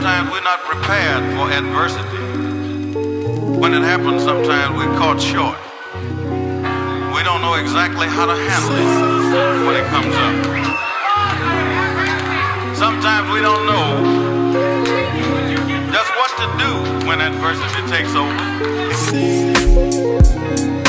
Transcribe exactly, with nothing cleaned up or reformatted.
sometimes we're not prepared for adversity. When it happens, sometimes we're caught short. We don't know exactly how to handle it when it comes up. Sometimes we don't know just what to do when adversity takes over.